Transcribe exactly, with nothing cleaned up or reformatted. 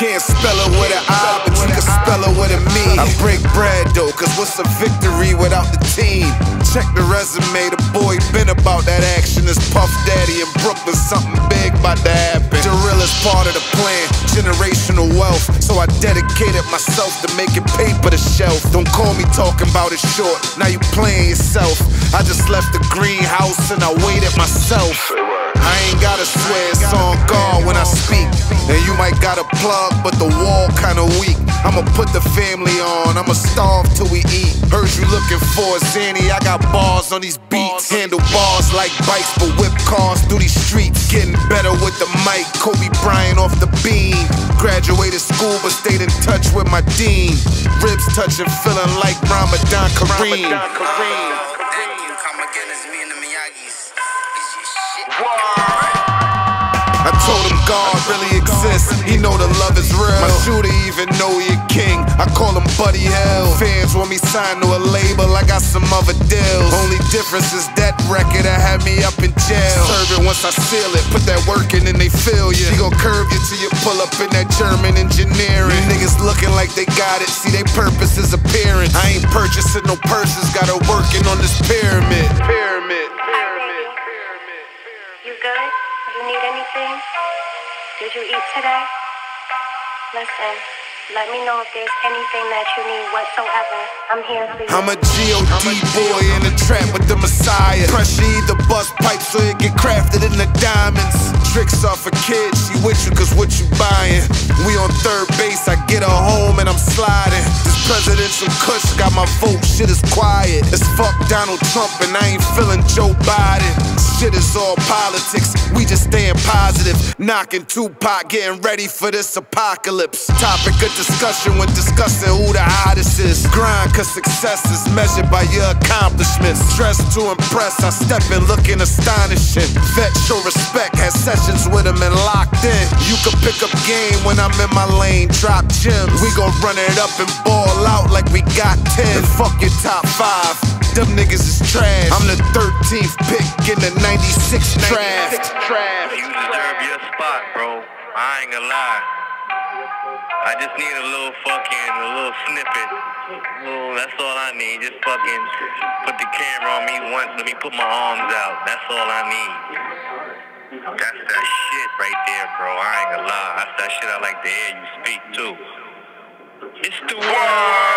can't spell it with an I, but you can spell it with a me. I break bread though, cause what's a victory without the team? Check the resume, the boy been about that action. It's Puff Daddy in Brooklyn, something big about to happen. The real is part of the plan, generational wealth. So I dedicated myself to making paper to shelf. Don't call me talking about it short, now you playing yourself. I just left the greenhouse and I waited myself. I ain't gotta swear, it's on guard when I speak. And you might got a plug, but the wall kinda weak. I'ma put the family on, I'ma starve till we eat. Heard you looking for a Zanny, I got bars on these beats. Handle bars like bikes, but whip cars through these streets. Getting better with the mic, Kobe Bryant off the beam. Graduated school, but stayed in touch with my dean. Ribs touching, feeling like Ramadan Kareem. Ramadan Kareem. I told him God really exists, he know the love is real. My shooter even know he a king, I call him Buddy Hill. Fans want me signed to a label, I got some other deals. Only difference is that record I had me up in jail. Serve it once I seal it, put that work in and they feel you. She gon' curve you till you pull up in that German engineering. Niggas looking like they got it, see they purpose is appearance. I ain't purchasing no purses, gotta working on this pyramid. Pyramid. You good? You need anything? Did you eat today? Listen, let me know if there's anything that you need whatsoever. I'm here for you. I'm a G O D boy in the trap with the Messiah. Pressure either bust pipes so it get crafted in the diamonds. Tricks off a kid, she with you cause what you buying. We on third base, I get her home and I'm sliding. This presidential cush got my vote, shit is quiet. It's fuck Donald Trump and I ain't feeling Joe Biden. Shit is all politics, we just staying positive. Knocking Tupac, getting ready for this apocalypse. Topic of discussion when discussing who the hottest is. Grind cause success is measured by your accomplishments. Stress to impress, I step in looking astonishing. Vet show respect, had sessions with him and locked in. You can pick up game when I'm in my lane, drop gems. We gon' run it up and ball out like we got ten. And fuck your top five, them niggas is trash. I'm the thirteenth pick in the ninety-six draft. You deserve your spot, bro. I ain't gonna lie. I just need a little fucking, a little snippet. Ooh, that's all I need. Just fucking put the camera on me once. Let me put my arms out. That's all I need. That's that shit right there, bro. I ain't gonna lie. That's that shit I like to hear you speak, too. It's the world.